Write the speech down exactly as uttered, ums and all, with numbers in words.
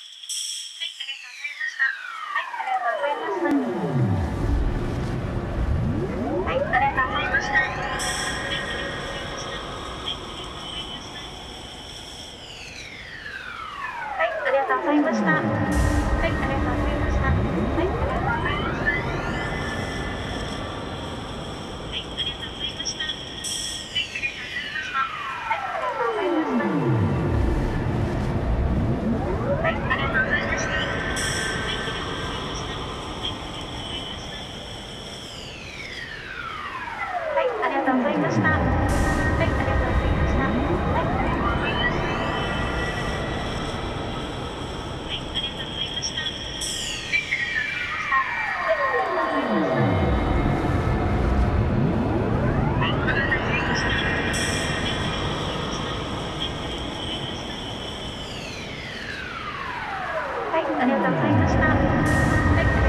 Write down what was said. ありがとうございました。